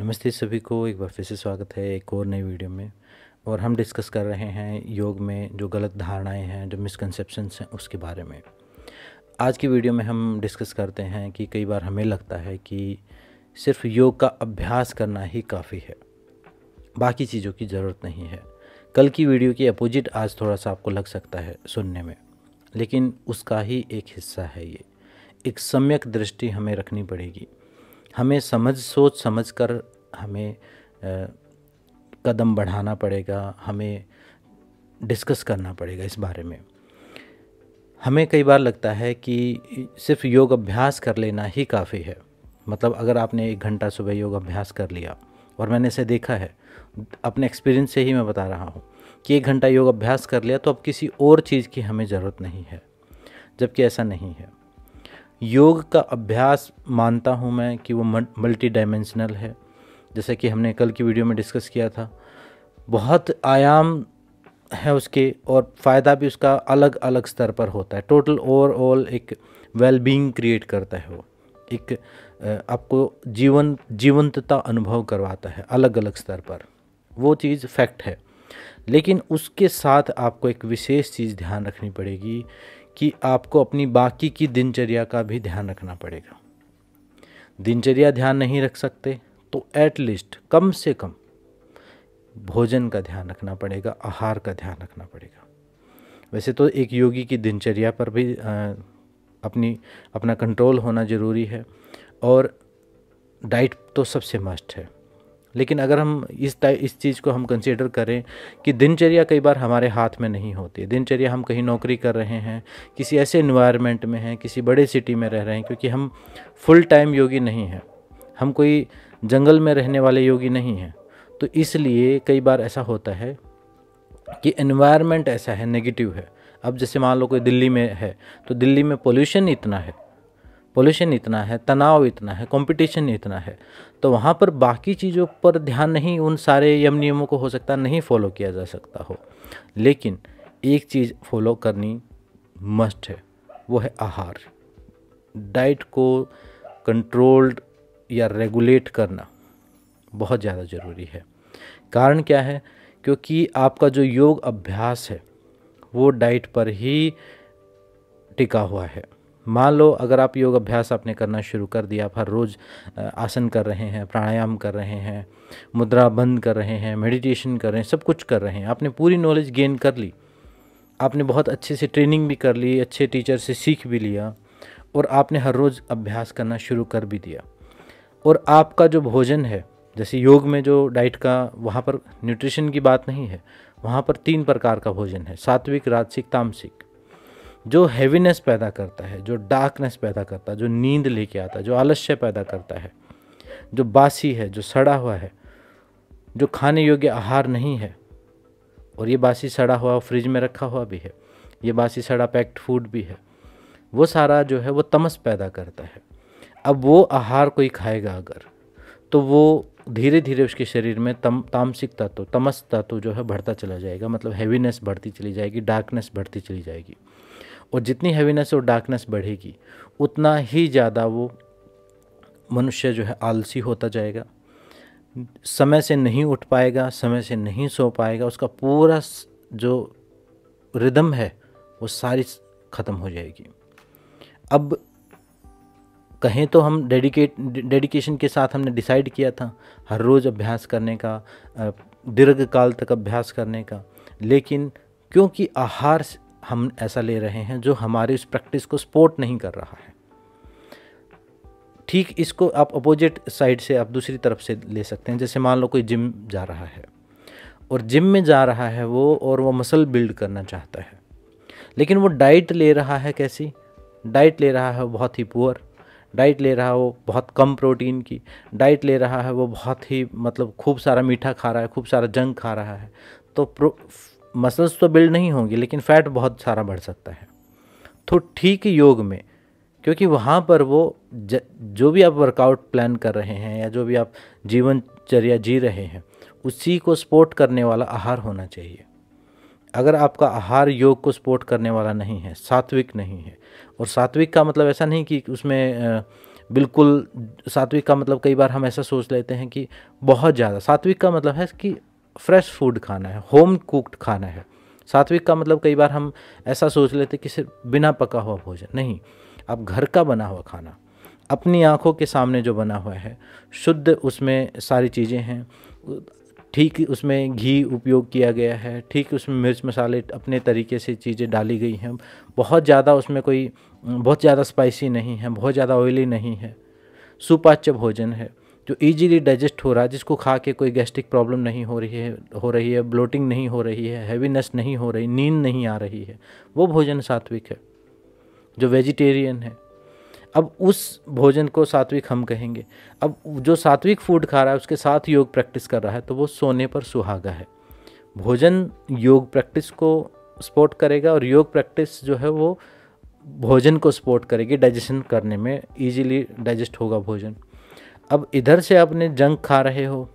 नमस्ते सभी को, एक बार फिर से स्वागत है एक और नई वीडियो में। और हम डिस्कस कर रहे हैं योग में जो गलत धारणाएं हैं, जो मिसकंसेप्शंस हैं, उसके बारे में। आज की वीडियो में हम डिस्कस करते हैं कि कई बार हमें लगता है कि सिर्फ योग का अभ्यास करना ही काफ़ी है, बाकी चीज़ों की ज़रूरत नहीं है। कल की वीडियो के अपोजिट आज थोड़ा सा आपको लग सकता है सुनने में, लेकिन उसका ही एक हिस्सा है ये। एक सम्यक दृष्टि हमें रखनी पड़ेगी, हमें सोच समझ कर हमें कदम बढ़ाना पड़ेगा, हमें डिस्कस करना पड़ेगा इस बारे में। हमें कई बार लगता है कि सिर्फ योग अभ्यास कर लेना ही काफ़ी है। मतलब अगर आपने 1 घंटा सुबह योग अभ्यास कर लिया, और मैंने इसे देखा है, अपने एक्सपीरियंस से ही मैं बता रहा हूँ कि 1 घंटा योग अभ्यास कर लिया तो अब किसी और चीज़ की हमें ज़रूरत नहीं है, जबकि ऐसा नहीं है। योग का अभ्यास मानता हूँ मैं कि वो मल्टी डायमेंशनल है, जैसे कि हमने कल की वीडियो में डिस्कस किया था। बहुत आयाम है उसके, और फ़ायदा भी उसका अलग अलग स्तर पर होता है। टोटल ओवरऑल एक वेलबींग क्रिएट करता है, वो एक आपको जीवंतता अनुभव करवाता है अलग अलग स्तर पर। वो चीज़ फैक्ट है, लेकिन उसके साथ आपको एक विशेष चीज़ ध्यान रखनी पड़ेगी कि आपको अपनी बाकी की दिनचर्या का भी ध्यान रखना पड़ेगा। दिनचर्या ध्यान नहीं रख सकते तो एटलीस्ट कम से कम भोजन का ध्यान रखना पड़ेगा, आहार का ध्यान रखना पड़ेगा। वैसे तो एक योगी की दिनचर्या पर भी अपना कंट्रोल होना ज़रूरी है, और डाइट तो सबसे मस्ट है। लेकिन अगर हम इस चीज़ को हम कंसीडर करें कि दिनचर्या कई बार हमारे हाथ में नहीं होती है। दिनचर्या हम कहीं नौकरी कर रहे हैं, किसी ऐसे एनवायरनमेंट में हैं, किसी बड़े सिटी में रह रहे हैं, क्योंकि हम फुल टाइम योगी नहीं हैं, हम कोई जंगल में रहने वाले योगी नहीं हैं। तो इसलिए कई बार ऐसा होता है कि एनवायरनमेंट ऐसा है, नेगेटिव है। अब जैसे मान लो कोई दिल्ली में है, तो दिल्ली में पोल्यूशन इतना है, तनाव इतना है, कंपटीशन इतना है, तो वहाँ पर बाकी चीज़ों पर ध्यान नहीं, उन सारे यम नियमों को हो सकता नहीं फॉलो किया जा सकता हो। लेकिन एक चीज़ फॉलो करनी मस्ट है, वो है आहार। डाइट को कंट्रोल्ड या रेगुलेट करना बहुत ज़्यादा ज़रूरी है। कारण क्या है? क्योंकि आपका जो योग अभ्यास है वो डाइट पर ही टिका हुआ है। मान लो अगर आप योग अभ्यास आपने करना शुरू कर दिया, आप हर रोज़ आसन कर रहे हैं, प्राणायाम कर रहे हैं, मुद्रा बंद कर रहे हैं, मेडिटेशन कर रहे हैं, सब कुछ कर रहे हैं, आपने पूरी नॉलेज गेन कर ली, आपने बहुत अच्छे से ट्रेनिंग भी कर ली, अच्छे टीचर से सीख भी लिया, और आपने हर रोज़ अभ्यास करना शुरू कर भी दिया। और आपका जो भोजन है, जैसे योग में जो डाइट का, वहाँ पर न्यूट्रिशन की बात नहीं है, वहाँ पर 3 प्रकार का भोजन है, सात्विक, राजसिक, तामसिक। जो हैवीनेस पैदा करता है, जो डार्कनेस पैदा करता है, जो नींद लेके आता है, जो आलस्य पैदा करता है, जो बासी है, जो सड़ा हुआ है, जो खाने योग्य आहार नहीं है, और ये बासी सड़ा हुआ फ्रिज में रखा हुआ भी है, ये बासी सड़ा पैक्ड फूड भी है, वो सारा जो है वो तमस पैदा करता है। अब वो आहार कोई खाएगा अगर, तो वो धीरे धीरे उसके शरीर में तामसिक तत्व, तमस तत्व जो है बढ़ता चला जाएगा। मतलब हैवीनेस बढ़ती चली जाएगी, डार्कनेस बढ़ती चली जाएगी, और जितनी हैवीनेस और डार्कनेस बढ़ेगी उतना ही ज़्यादा वो मनुष्य जो है आलसी होता जाएगा, समय से नहीं उठ पाएगा, समय से नहीं सो पाएगा, उसका पूरा जो रिदम है वो सारी ख़त्म हो जाएगी। अब कहें तो हम डेडिकेशन के साथ हमने डिसाइड किया था हर रोज़ अभ्यास करने का, दीर्घ काल तक अभ्यास करने का, लेकिन क्योंकि आहार हम ऐसा ले रहे हैं जो हमारी उस प्रैक्टिस को सपोर्ट नहीं कर रहा है। ठीक इसको आप अपोजिट साइड से, आप दूसरी तरफ से ले सकते हैं। जैसे मान लो कोई जिम जा रहा है, और जिम में जा रहा है वो, और वो मसल बिल्ड करना चाहता है, लेकिन वो डाइट ले रहा है। कैसी डाइट ले रहा है? बहुत ही पुअर डाइट ले रहा है, वो बहुत कम प्रोटीन की डाइट ले रहा है, वो बहुत ही मतलब खूब सारा मीठा खा रहा है, खूब सारा जंक खा रहा है। तो मसल्स तो बिल्ड नहीं होंगी, लेकिन फैट बहुत सारा बढ़ सकता है। तो ठीक योग में, क्योंकि वहाँ पर वो जो भी आप वर्कआउट प्लान कर रहे हैं या जो भी आप जीवनचर्या जी रहे हैं, उसी को सपोर्ट करने वाला आहार होना चाहिए। अगर आपका आहार योग को सपोर्ट करने वाला नहीं है, सात्विक नहीं है, और सात्विक का मतलब ऐसा नहीं कि उसमें बिल्कुल। सात्विक का मतलब कई बार हम ऐसा सोच लेते हैं कि बहुत ज़्यादा, सात्विक का मतलब है कि फ्रेश फूड खाना है, होम कुक्ड खाना है। सात्विक का मतलब कई बार हम ऐसा सोच लेते हैं कि सिर्फ बिना पका हुआ भोजन, नहीं, आप घर का बना हुआ खाना, अपनी आंखों के सामने जो बना हुआ है, शुद्ध उसमें सारी चीज़ें हैं, ठीक उसमें घी उपयोग किया गया है, ठीक उसमें मिर्च मसाले अपने तरीके से चीज़ें डाली गई हैं, बहुत ज़्यादा उसमें कोई बहुत ज़्यादा स्पाइसी नहीं है, बहुत ज़्यादा ऑयली नहीं है, सुपाच्य भोजन है जो इजीली डाइजेस्ट हो रहा है, जिसको खा के कोई गैस्ट्रिक प्रॉब्लम नहीं हो रही है, ब्लोटिंग नहीं हो रही है, हैवीनेस नहीं हो रही, नींद नहीं आ रही है, वो भोजन सात्विक है जो वेजिटेरियन है। अब उस भोजन को सात्विक हम कहेंगे। अब जो सात्विक फूड खा रहा है उसके साथ योग प्रैक्टिस कर रहा है तो वो सोने पर सुहागा है। भोजन योग प्रैक्टिस को सपोर्ट करेगा और योग प्रैक्टिस जो है वो भोजन को सपोर्ट करेगी, डाइजेशन करने में इजीली डाइजेस्ट होगा भोजन। अब इधर से आपने जंक खा रहे हो,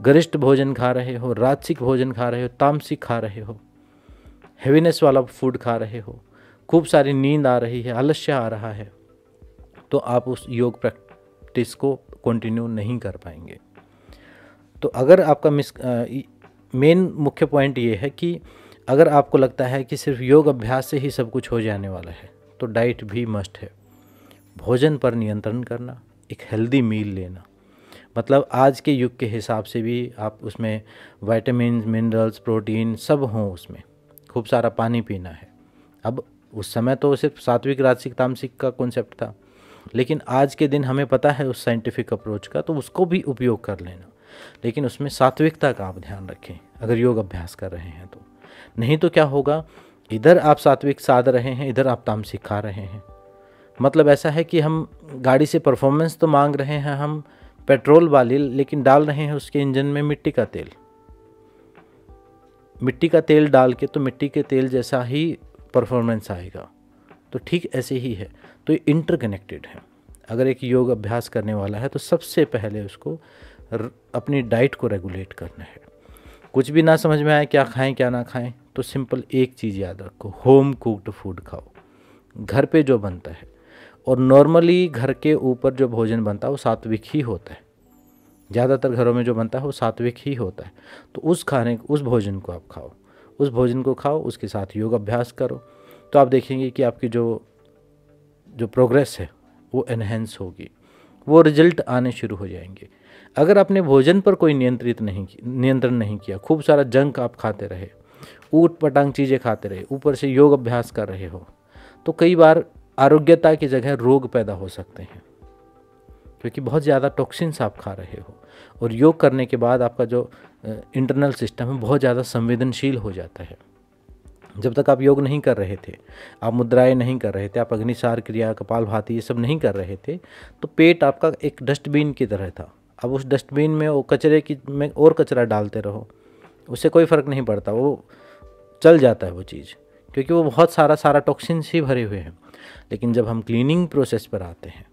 गरिष्ठ भोजन खा रहे हो, राजसिक भोजन खा रहे हो, तामसिक खा रहे हो, हैवीनेस वाला फूड खा रहे हो, खूब सारी नींद आ रही है, आलस्य आ रहा है, तो आप उस योग प्रैक्टिस को कंटिन्यू नहीं कर पाएंगे। तो अगर आपका मेन मुख्य पॉइंट ये है कि अगर आपको लगता है कि सिर्फ योग अभ्यास से ही सब कुछ हो जाने वाला है तो डाइट भी मस्ट है। भोजन पर नियंत्रण करना, एक हेल्दी मील लेना, मतलब आज के युग के हिसाब से भी आप उसमें विटामिन, मिनरल्स, प्रोटीन सब हों, उसमें खूब सारा पानी पीना है। अब उस समय तो सिर्फ सात्विक, राजसिक, तामसिक का कॉन्सेप्ट था, लेकिन आज के दिन हमें पता है उस साइंटिफिक अप्रोच का, तो उसको भी उपयोग कर लेना, लेकिन उसमें सात्विकता का आप ध्यान रखें अगर योग अभ्यास कर रहे हैं तो। नहीं तो क्या होगा, इधर आप सात्विक साध रहे हैं, इधर आप तामसिक खा रहे हैं। मतलब ऐसा है कि हम गाड़ी से परफॉर्मेंस तो मांग रहे हैं, हम पेट्रोल वाली, लेकिन डाल रहे हैं उसके इंजन में मिट्टी का तेल। मिट्टी का तेल डाल के तो मिट्टी के तेल जैसा ही परफॉर्मेंस आएगा, तो ठीक ऐसे ही है। तो ये इंटरकनेक्टेड है। अगर एक योग अभ्यास करने वाला है तो सबसे पहले उसको अपनी डाइट को रेगुलेट करना है। कुछ भी ना समझ में आए क्या खाएं क्या ना खाएं, तो सिंपल एक चीज़ याद रखो, होम कुक्ड फूड खाओ, घर पे जो बनता है। और नॉर्मली घर के ऊपर जो भोजन बनता है वो सात्विक ही होता है, ज़्यादातर घरों में जो बनता है वो सात्विक ही होता है। तो उस भोजन को आप खाओ, उस भोजन को खाओ, उसके साथ योग अभ्यास करो, तो आप देखेंगे कि आपकी जो प्रोग्रेस है वो एनहेंस होगी, वो रिजल्ट आने शुरू हो जाएंगे। अगर आपने भोजन पर कोई नियंत्रण नहीं किया, खूब सारा जंक आप खाते रहे, ऊट पटांग चीज़ें खाते रहे, ऊपर से योग अभ्यास कर रहे हो, तो कई बार आरोग्यता की जगह रोग पैदा हो सकते हैं, क्योंकि बहुत ज़्यादा टॉक्सिन्स आप खा रहे हो। और योग करने के बाद आपका जो इंटरनल सिस्टम है बहुत ज़्यादा संवेदनशील हो जाता है। जब तक आप योग नहीं कर रहे थे, आप मुद्राएं नहीं कर रहे थे, आप अग्निसार क्रिया, कपालभाति ये सब नहीं कर रहे थे, तो पेट आपका एक डस्टबिन की तरह था। अब उस डस्टबिन में वो कचरे में और कचरा डालते रहो, उससे कोई फ़र्क नहीं पड़ता, वो चल जाता है वो चीज़, क्योंकि वो बहुत सारा टॉक्सिन्स ही भरे हुए हैं। लेकिन जब हम क्लीनिंग प्रोसेस पर आते हैं,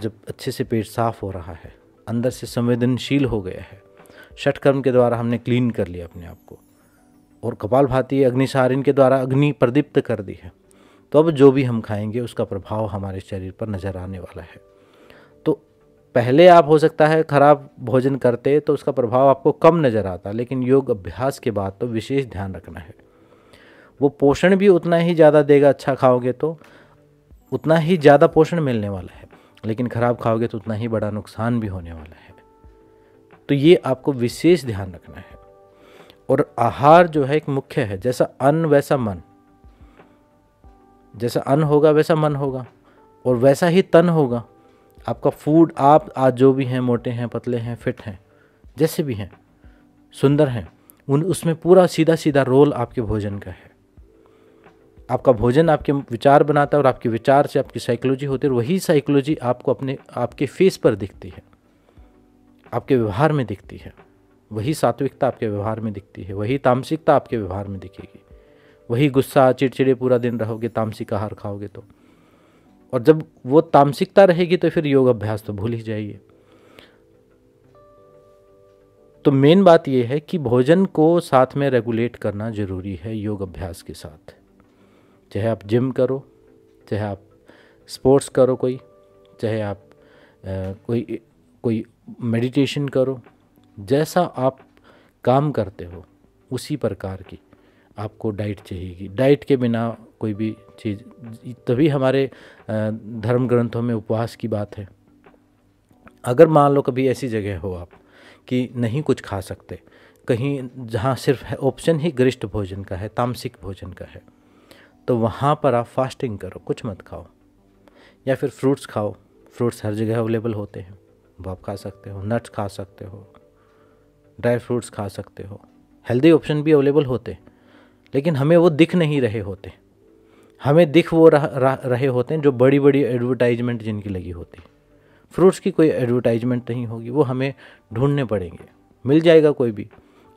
जब अच्छे से पेट साफ़ हो रहा है, अंदर से संवेदनशील हो गया है, षटकर्म के द्वारा हमने क्लीन कर लिया अपने आप को, और कपालभाति, अग्निसार इनके द्वारा अग्नि प्रदीप्त कर दी है, तो अब जो भी हम खाएंगे उसका प्रभाव हमारे शरीर पर नज़र आने वाला है। तो पहले आप हो सकता है खराब भोजन करते तो उसका प्रभाव आपको कम नज़र आता, लेकिन योग अभ्यास के बाद तो विशेष ध्यान रखना है। वो पोषण भी उतना ही ज़्यादा देगा, अच्छा खाओगे तो उतना ही ज़्यादा पोषण मिलने वाला है, लेकिन ख़राब खाओगे तो उतना ही बड़ा नुकसान भी होने वाला है। तो ये आपको विशेष ध्यान रखना है। और आहार जो है एक मुख्य है, जैसा अन्न वैसा मन, जैसा अन्न होगा वैसा मन होगा और वैसा ही तन होगा आपका। फूड आप आज जो भी हैं, मोटे हैं, पतले हैं, फिट हैं, जैसे भी हैं, सुंदर हैं, उसमें पूरा सीधा सीधा रोल आपके भोजन का है। आपका भोजन आपके विचार बनाता है और आपके विचार से आपकी साइकोलॉजी होती है, और वही साइकोलॉजी आपको आपके फेस पर दिखती है, आपके व्यवहार में दिखती है। वही सात्विकता आपके व्यवहार में दिखती है, वही तामसिकता आपके व्यवहार में दिखेगी, वही गुस्सा, चिड़चिड़े पूरा दिन रहोगे, तामसिक आहार खाओगे तो। और जब वो तामसिकता रहेगी तो फिर योग अभ्यास तो भूल ही जाइए। तो मेन बात यह है कि भोजन को साथ में रेगुलेट करना ज़रूरी है योग अभ्यास के साथ। चाहे आप जिम करो, चाहे आप स्पोर्ट्स करो कोई, चाहे आप कोई मेडिटेशन करो, जैसा आप काम करते हो उसी प्रकार की आपको डाइट चाहिएगी। डाइट के बिना कोई भी चीज़, तभी हमारे धर्म ग्रंथों में उपवास की बात है। अगर मान लो कभी ऐसी जगह हो आप कि नहीं कुछ खा सकते, कहीं जहाँ सिर्फ ऑप्शन ही गरिष्ठ भोजन का है, तामसिक भोजन का है, तो वहाँ पर आप फास्टिंग करो, कुछ मत खाओ, या फिर फ्रूट्स खाओ। फ्रूट्स हर जगह अवेलेबल होते हैं, वो आप खा सकते हो। नट्स खा सकते हो, ड्राई फ्रूट्स खा सकते हो, हेल्दी ऑप्शन भी अवेलेबल होते हैं, लेकिन हमें वो दिख नहीं रहे होते। हमें दिख वो रहे होते हैं जो बड़ी बड़ी एडवर्टाइजमेंट जिनकी लगी होती है। फ्रूट्स की कोई एडवर्टाइजमेंट नहीं होगी, वो हमें ढूंढने पड़ेंगे। मिल जाएगा कोई भी,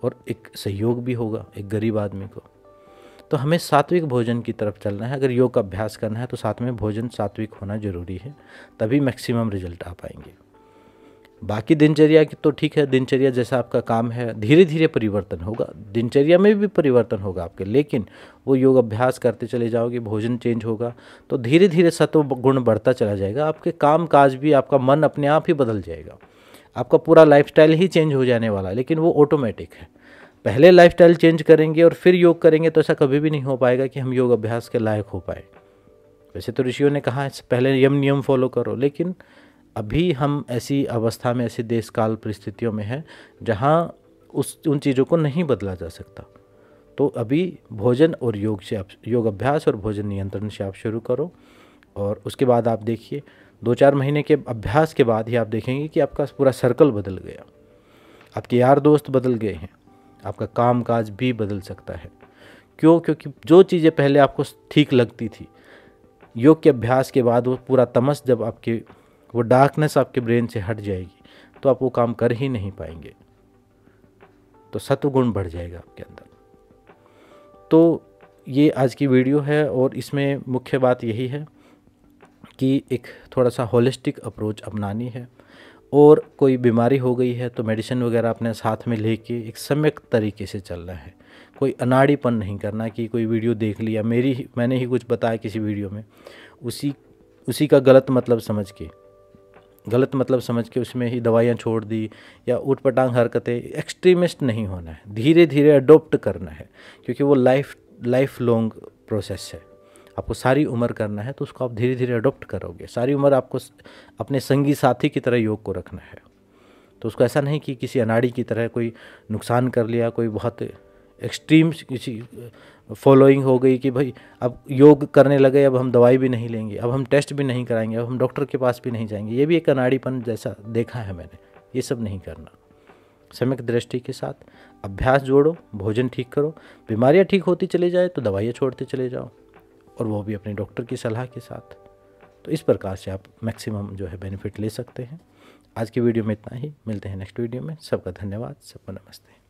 और एक सहयोग भी होगा एक गरीब आदमी को। तो हमें सात्विक भोजन की तरफ चलना है। अगर योग का अभ्यास करना है तो साथ में भोजन सात्विक होना ज़रूरी है, तभी मैक्सिमम रिजल्ट आ पाएंगे। बाकी दिनचर्या की तो ठीक है, दिनचर्या जैसा आपका काम है, धीरे धीरे परिवर्तन होगा, दिनचर्या में भी परिवर्तन होगा आपके, लेकिन वो योग अभ्यास करते चले जाओगे, भोजन चेंज होगा, तो धीरे धीरे सत्व गुण बढ़ता चला जाएगा। आपके काम काज भी, आपका मन अपने आप ही बदल जाएगा, आपका पूरा लाइफस्टाइल ही चेंज हो जाने वाला, लेकिन वो ऑटोमेटिक है। पहले लाइफस्टाइल चेंज करेंगे और फिर योग करेंगे तो ऐसा कभी भी नहीं हो पाएगा कि हम योग अभ्यास के लायक हो पाए। वैसे तो ऋषियों ने कहा है पहले यम नियम फॉलो करो, लेकिन अभी हम ऐसी अवस्था में, ऐसे देश काल परिस्थितियों में है जहाँ उन चीज़ों को नहीं बदला जा सकता। तो अभी भोजन और योग से आप, योग अभ्यास और भोजन नियंत्रण से आप शुरू करो, और उसके बाद आप देखिए 2-4 महीने के अभ्यास के बाद ही आप देखेंगे कि आपका पूरा सर्कल बदल गया, आपके यार दोस्त बदल गए हैं, आपका काम काज भी बदल सकता है। क्यों? क्योंकि जो चीज़ें पहले आपको ठीक लगती थी, योग के अभ्यास के बाद वो पूरा तमस, जब आपके वो डार्कनेस आपके ब्रेन से हट जाएगी तो आप वो काम कर ही नहीं पाएंगे, तो सत्वगुण बढ़ जाएगा आपके अंदर। तो ये आज की वीडियो है, और इसमें मुख्य बात यही है कि एक थोड़ा सा होलिस्टिक अप्रोच अपनानी है, और कोई बीमारी हो गई है तो मेडिसिन वगैरह अपने साथ में लेके एक सम्यक तरीके से चलना है। कोई अनाड़ीपन नहीं करना कि कोई वीडियो देख लिया, मैंने ही कुछ बताया किसी वीडियो में, उसी का गलत मतलब समझ के उसमें ही दवाइयाँ छोड़ दी, या ऊटपटांग हरकतें। एक्सट्रीमिस्ट नहीं होना है, धीरे धीरे अडोप्ट करना है, क्योंकि वो लाइफ लॉन्ग प्रोसेस है। आपको सारी उम्र करना है तो उसको आप धीरे धीरे अडोप्ट करोगे। सारी उम्र आपको अपने संगी साथी की तरह योग को रखना है, तो उसको ऐसा नहीं कि किसी अनाड़ी की तरह कोई नुकसान कर लिया, कोई बहुत एक्सट्रीम किसी फॉलोइंग हो गई कि भाई अब योग करने लगे, अब हम दवाई भी नहीं लेंगे, अब हम टेस्ट भी नहीं कराएंगे, अब हम डॉक्टर के पास भी नहीं जाएंगे। ये भी एक अनाड़ीपन जैसा देखा है मैंने, ये सब नहीं करना। सम्यक दृष्टि के साथ अभ्यास जोड़ो, भोजन ठीक करो, बीमारियाँ ठीक होती चले जाए तो दवाइयाँ छोड़ते चले जाओ, और वो भी अपने डॉक्टर की सलाह के साथ। तो इस प्रकार से आप मैक्सिमम जो है बेनिफिट ले सकते हैं। आज की वीडियो में इतना ही, मिलते हैं नेक्स्ट वीडियो में। सबका धन्यवाद, सबको नमस्ते।